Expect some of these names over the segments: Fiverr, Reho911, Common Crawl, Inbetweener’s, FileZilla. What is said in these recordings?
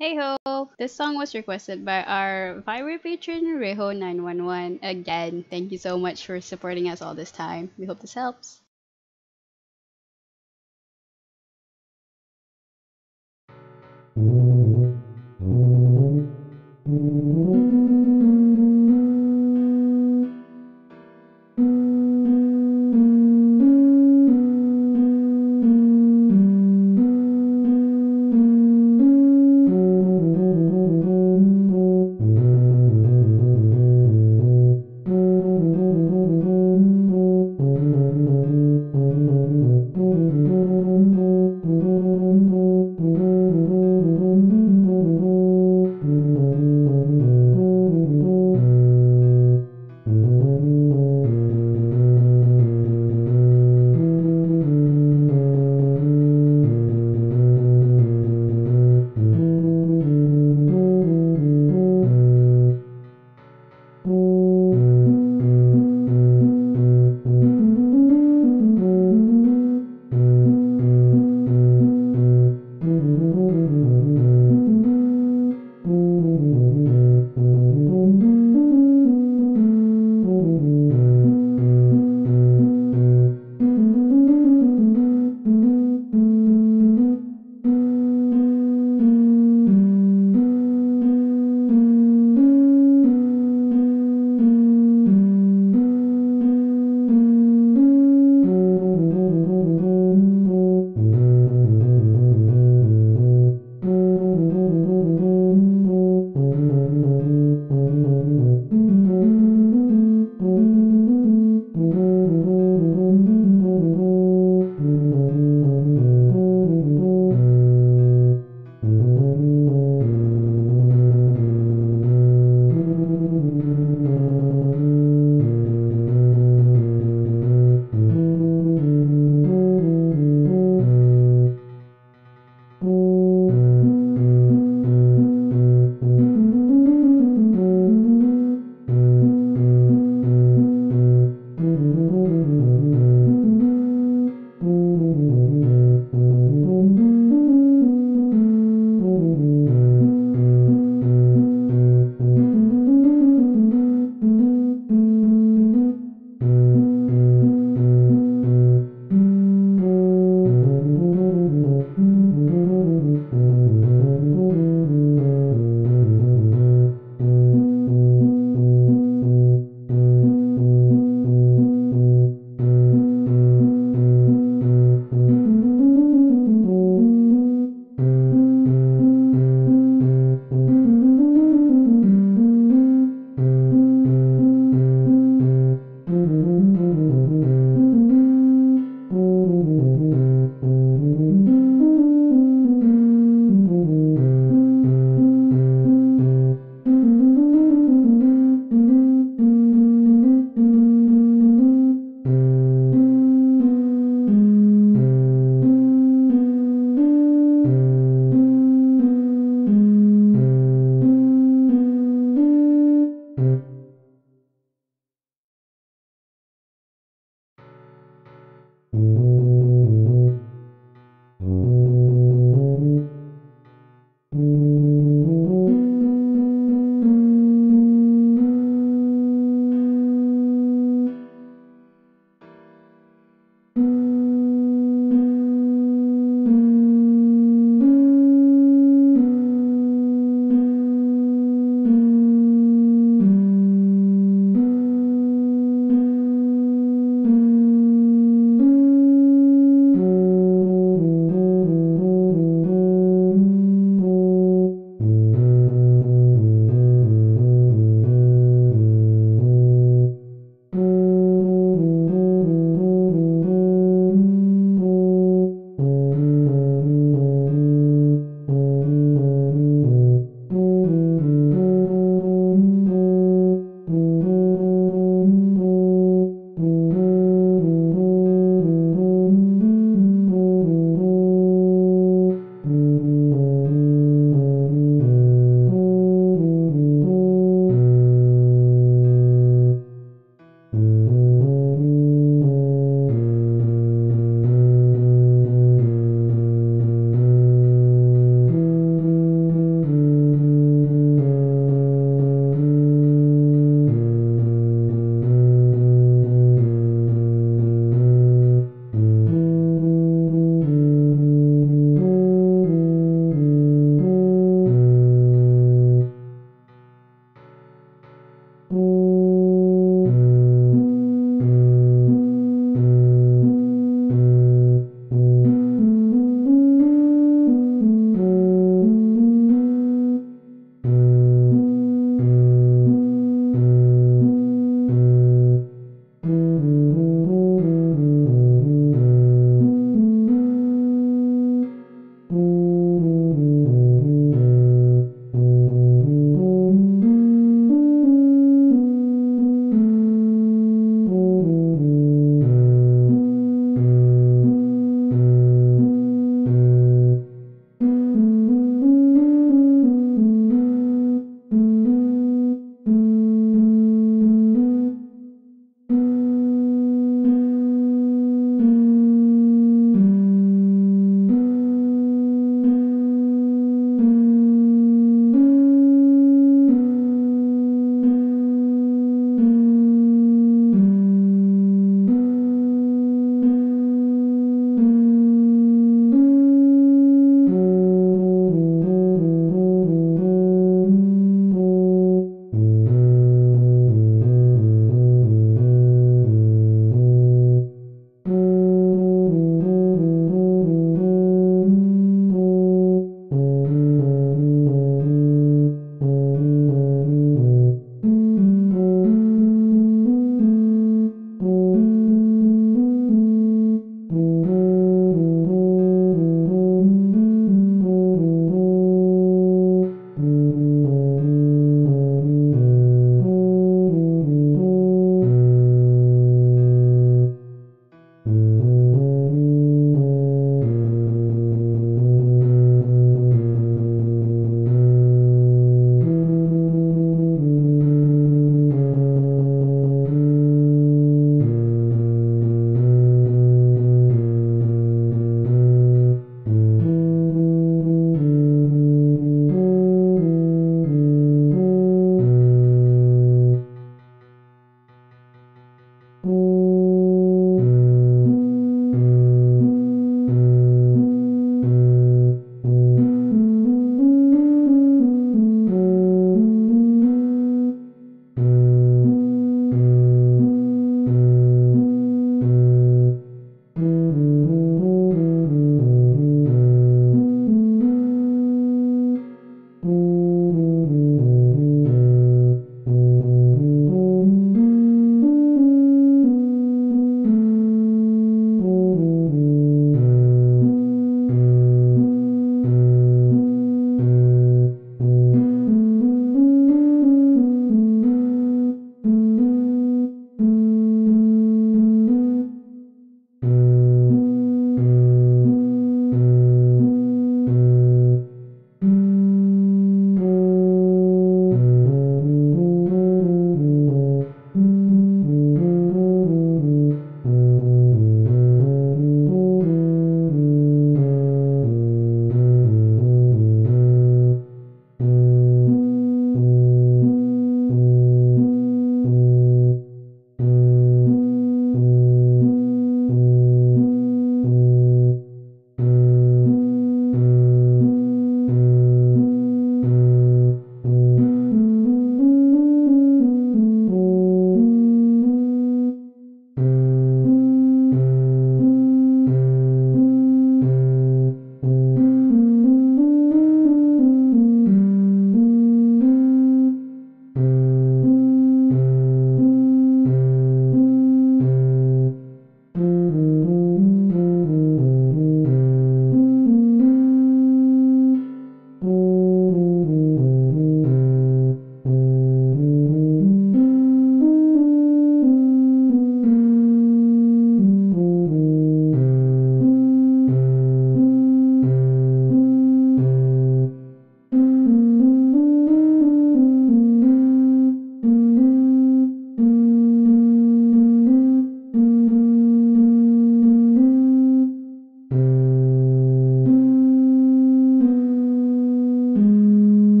Hey ho! This song was requested by our Fiverr patron Reho911. Again, thank you so much for supporting us all this time. We hope this helps.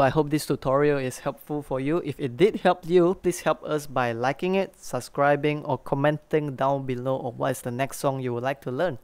I hope this tutorial is helpful for you. If it did help you, please help us by liking it, subscribing, or commenting down below on what is the next song you would like to learn.